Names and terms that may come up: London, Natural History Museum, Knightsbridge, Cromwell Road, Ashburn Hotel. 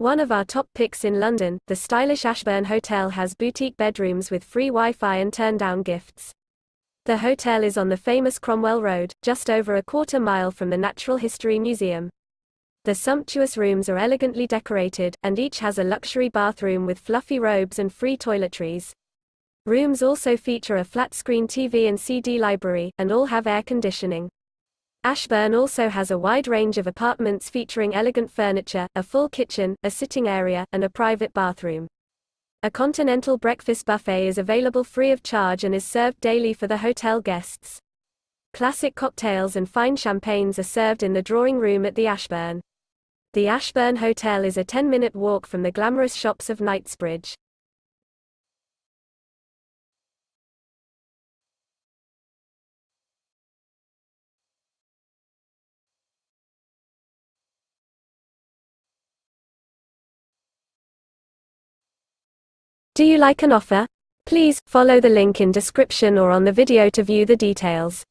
One of our top picks in London, the stylish Ashburn Hotel has boutique bedrooms with free Wi-Fi and turn-down gifts. The hotel is on the famous Cromwell Road, just over a quarter mile from the Natural History Museum. The sumptuous rooms are elegantly decorated, and each has a luxury bathroom with fluffy robes and free toiletries. Rooms also feature a flat-screen TV and CD library, and all have air conditioning. Ashburn also has a wide range of apartments featuring elegant furniture, a full kitchen, a sitting area, and a private bathroom. A continental breakfast buffet is available free of charge and is served daily for the hotel guests. Classic cocktails and fine champagnes are served in the drawing room at the Ashburn. The Ashburn Hotel is a 10-minute walk from the glamorous shops of Knightsbridge. Do you like an offer? Please follow the link in description or on the video to view the details.